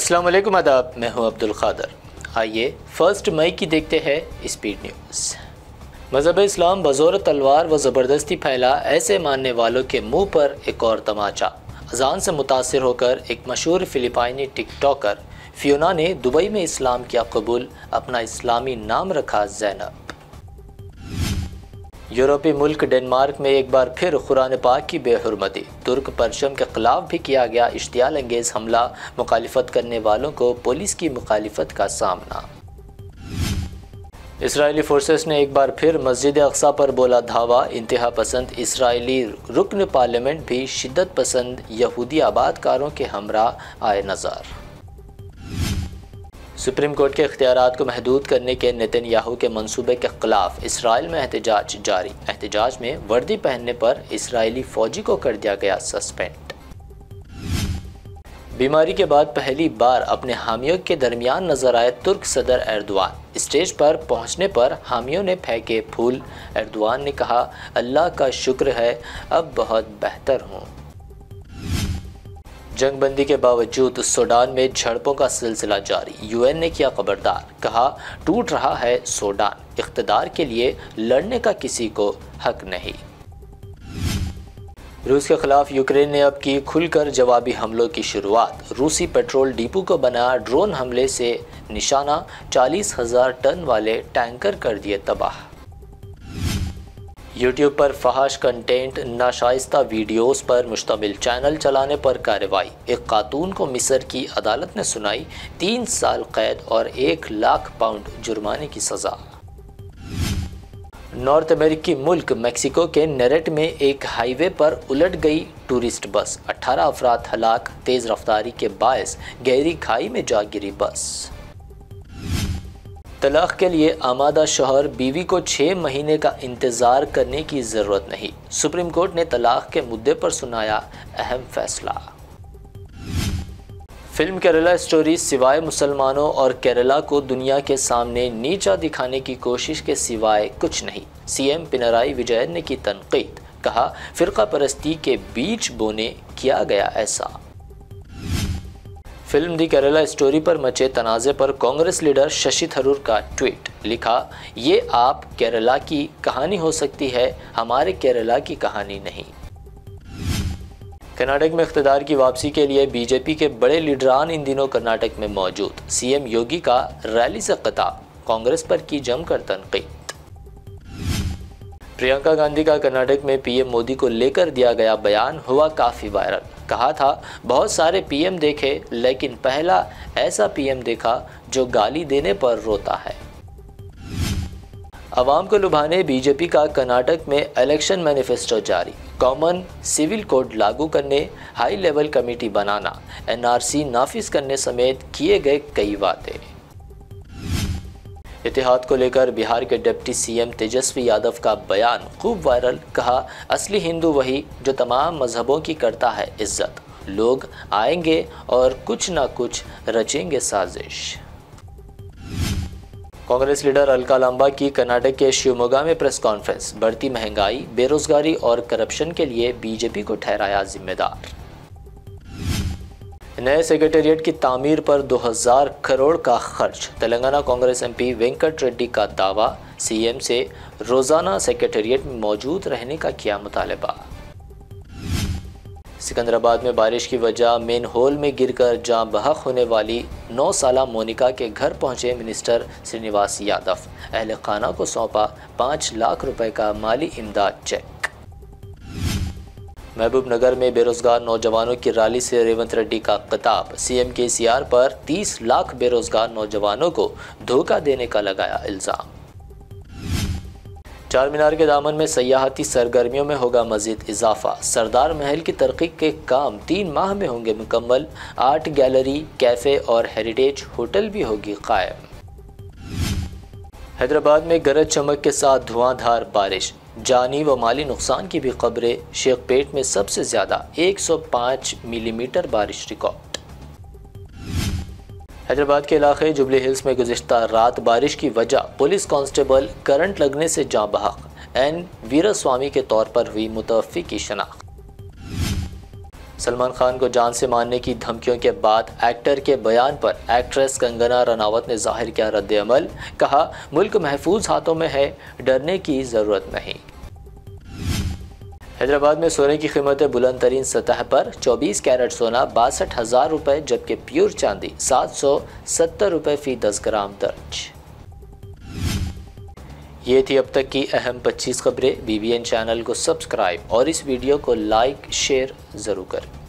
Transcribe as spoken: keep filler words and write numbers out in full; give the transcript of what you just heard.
अस्सलाम वालेकुम आदाब, मैं हूँ अब्दुल खादर। आइए फर्स्ट मई की देखते हैं स्पीड न्यूज़। मजहब इस्लाम बज़ोर तलवार व ज़बरदस्ती फैला, ऐसे मानने वालों के मुंह पर एक और तमाचा। अजान से मुतासर होकर एक मशहूर फिलिपाइनी टिकटॉकर फियोना ने दुबई में इस्लाम किया कबूल, अपना इस्लामी नाम रखा जैनब। यूरोपीय मुल्क डेनमार्क में एक बार फिर कुरान पाक की बेहुरमती, तुर्क परचम के खिलाफ भी किया गया इश्तियाल अंगेज़ हमला, मुखालिफत करने वालों को पुलिस की मुखालिफत का सामना। इसराइली फोर्सेस ने एक बार फिर मस्जिद अक्सा पर बोला धावा, इंतहा पसंद इसराइली रुकन पार्लियामेंट भी शिद्दत पसंद यहूदी आबादकारों के हमरा आए नज़र। सुप्रीम कोर्ट के इख्तियारात को महदूद करने के नेतन्याहू के मंसूबे के खिलाफ इसराइल में एहतजाज जारी, एहतजाज में वर्दी पहनने पर इसराइली फौजी को कर दिया गया सस्पेंड। बीमारी के बाद पहली बार अपने हामियों के दरमियान नजर आए तुर्क सदर एर्दोगान, स्टेज पर पहुंचने पर हामियों ने फेंके फूल। एर्दोगान ने कहा, अल्लाह का शुक्र है, अब बहुत बेहतर हूँ। जंगबंदी के बावजूद सूडान में झड़पों का सिलसिला जारी, यूएन ने किया खबरदार, कहा टूट रहा है सूडान, इख्तदार के लिए लड़ने का किसी को हक नहीं। रूस के खिलाफ यूक्रेन ने अब की खुलकर जवाबी हमलों की शुरुआत, रूसी पेट्रोल डिपो को बनाया ड्रोन हमले से निशाना, चालीस हजार टन वाले टैंकर कर दिए तबाह। यूट्यूब पर फहाश कंटेंट, नाशाइस्ता वीडियोस पर मुश्तमिल चैनल चलाने पर कार्रवाई, एक खातून को मिस्र की अदालत ने सुनाई तीन साल कैद और एक लाख पाउंड जुर्माने की सजा। नॉर्थ अमेरिकी मुल्क मेक्सिको के नेरेट में एक हाईवे पर उलट गई टूरिस्ट बस, अठारह अफराद हलाक, तेज़ रफ्तारी के बायस गहरी खाई में जा गिरी बस। तलाक के लिए आमादा शौहर बीवी को छः महीने का इंतज़ार करने की ज़रूरत नहीं, सुप्रीम कोर्ट ने तलाक के मुद्दे पर सुनाया अहम फैसला। फिल्म केरला स्टोरी सिवाय मुसलमानों और केरला को दुनिया के सामने नीचा दिखाने की कोशिश के सिवाय कुछ नहीं, सीएम पिनराई विजयन ने की तनकीद, कहा फिरका परस्ती के बीच बोने किया गया ऐसा। फिल्म दी केरला स्टोरी पर मचे तनाज़े पर कांग्रेस लीडर शशि थरूर का ट्वीट, लिखा ये आप केरला की कहानी हो सकती है, हमारे केरला की कहानी नहीं। कर्नाटक में इख्तदार की वापसी के लिए बीजेपी के बड़े लीडरान इन दिनों कर्नाटक में मौजूद, सीएम योगी का रैली से खिताब, कांग्रेस पर की जमकर तनकीद। प्रियंका गांधी का कर्नाटक में पीएम मोदी को लेकर दिया गया बयान हुआ काफ़ी वायरल, कहा था बहुत सारे पीएम देखे, लेकिन पहला ऐसा पीएम देखा जो गाली देने पर रोता है। आवाम को लुभाने बीजेपी का कर्नाटक में इलेक्शन मैनिफेस्टो जारी, कॉमन सिविल कोड लागू करने, हाई लेवल कमेटी बनाना, एनआरसी नाफिज करने समेत किए गए कई वादे। इतिहाद को लेकर बिहार के डिप्टी सीएम तेजस्वी यादव का बयान खूब वायरल, कहा असली हिंदू वही जो तमाम मजहबों की करता है इज्जत, लोग आएंगे और कुछ ना कुछ रचेंगे साजिश। कांग्रेस लीडर अलका लंबा की कर्नाटक के शिवमोगा में प्रेस कॉन्फ्रेंस, बढ़ती महंगाई, बेरोजगारी और करप्शन के लिए बीजेपी को ठहराया जिम्मेदार। नए सेक्रेटेरिएट की तामीर पर दो हज़ार करोड़ का खर्च, तेलंगाना कांग्रेस एमपी वेंकट रेड्डी का दावा, सीएम से रोजाना सेक्रेटेरिएट में मौजूद रहने का किया मुतालबा। सिकंदराबाद में बारिश की वजह मेन होल में गिरकर जान बहक होने वाली नौ साला मोनिका के घर पहुंचे मिनिस्टर श्रीनिवास यादव, अहल खाना को सौंपा पाँच लाख रुपए का माली इमदाद चेक। महबूब नगर में बेरोजगार नौजवानों की रैली से रेवंत रेड्डी का खिताब, सीएम के सीआर पर तीस लाख बेरोजगार नौजवानों को धोखा देने का लगाया इल्ज़ाम। चार मीनार के दामन में सयाहती सरगर्मियों में होगा मजीद इजाफा, सरदार महल की तरक्की के काम तीन माह में होंगे मुकम्मल, आर्ट गैलरी, कैफ़े और हेरिटेज होटल भी होगी कायम। हैदराबाद में गरज चमक के साथ धुआंधार बारिश, जानी व माली नुकसान की भी खबरें, शेखपेट में सबसे ज़्यादा एक सौ पाँच मिलीमीटर बारिश रिकॉर्ड। हैदराबाद के इलाके जुबली हिल्स में गुज़िश्ता रात बारिश की वजह पुलिस कांस्टेबल करंट लगने से जान बहक, एन वीरस्वामी के तौर पर हुई मुतवफ़ी की शनाख्त। सलमान खान को जान से मारने की धमकियों के बाद एक्टर के बयान पर एक्ट्रेस कंगना रनावत ने जाहिर किया रद्देअमल, कहा मुल्क महफूज हाथों में है, डरने की ज़रूरत नहीं। हैदराबाद में सोने की कीमतें बुलंद तरीन सतह पर, चौबीस कैरेट सोना बासठ हज़ार रुपये जबकि प्योर चांदी सात सौ सत्तर रुपये फी दस ग्राम दर्ज। ये थी अब तक की अहम पच्चीस खबरें। बी बी एन चैनल को सब्सक्राइब और इस वीडियो को लाइक शेयर ज़रूर करें।